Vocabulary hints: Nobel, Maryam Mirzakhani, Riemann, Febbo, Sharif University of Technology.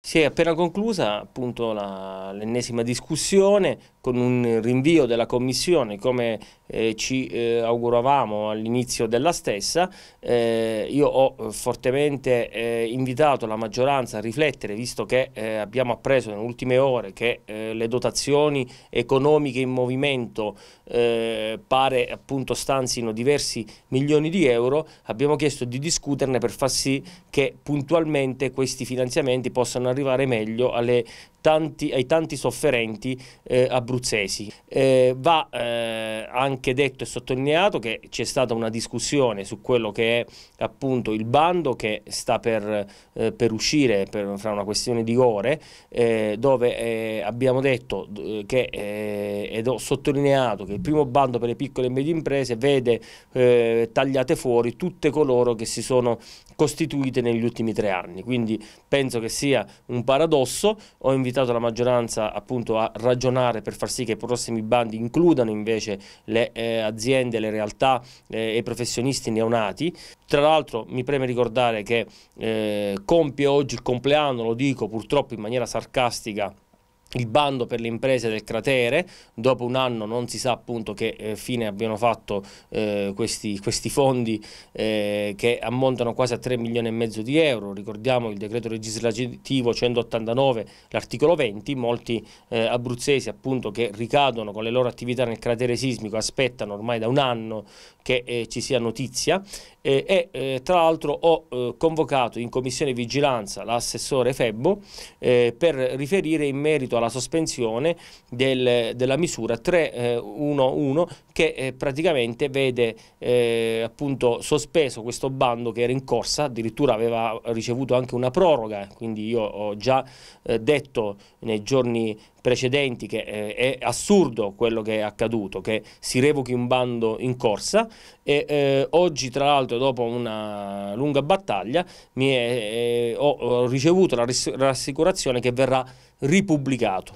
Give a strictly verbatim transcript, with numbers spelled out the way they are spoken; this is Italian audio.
Si è appena conclusa appunto l'ennesima discussione con un rinvio della Commissione come eh, ci eh, auguravamo all'inizio della stessa. Eh, io ho fortemente eh, invitato la maggioranza a riflettere, visto che eh, abbiamo appreso nelle ultime ore che eh, le dotazioni economiche in movimento eh, pare appunto stanzino diversi milioni di euro. Abbiamo chiesto di discuterne per far sì che puntualmente questi finanziamenti possano arrivare arrivare meglio alle tanti, ai tanti sofferenti eh, abruzzesi. Eh, va eh, anche detto e sottolineato che c'è stata una discussione su quello che è appunto il bando che sta per, eh, per uscire per, fra una questione di ore, eh, dove eh, abbiamo detto che eh, ed ho sottolineato che il primo bando per le piccole e medie imprese vede eh, tagliate fuori tutte coloro che si sono costituite negli ultimi tre anni, quindi penso che sia un paradosso. Ho invitato la maggioranza appunto a ragionare per far sì che i prossimi bandi includano invece le eh, aziende, le realtà e eh, i professionisti neonati. Tra l'altro mi preme ricordare che eh, compie oggi il compleanno, lo dico purtroppo in maniera sarcastica, il bando per le imprese del cratere. Dopo un anno non si sa appunto che eh, fine abbiano fatto eh, questi, questi fondi eh, che ammontano quasi a tre milioni e mezzo di euro. Ricordiamo il decreto legislativo centottantanove, l'articolo venti, molti eh, abruzzesi appunto che ricadono con le loro attività nel cratere sismico aspettano ormai da un anno che eh, ci sia notizia e eh, eh, tra l'altro ho eh, convocato in commissione vigilanza l'assessore Febbo eh, per riferire in merito alla sospensione del, della misura tre uno uno eh, che eh, praticamente vede eh, appunto sospeso questo bando che era in corsa, addirittura aveva ricevuto anche una proroga, quindi io ho già eh, detto nei giorni precedenti che eh, è assurdo quello che è accaduto, che si revochi un bando in corsa e eh, oggi tra l'altro dopo una lunga battaglia mi è, eh, ho, ho ricevuto la rassicurazione che verrà ripubblicato.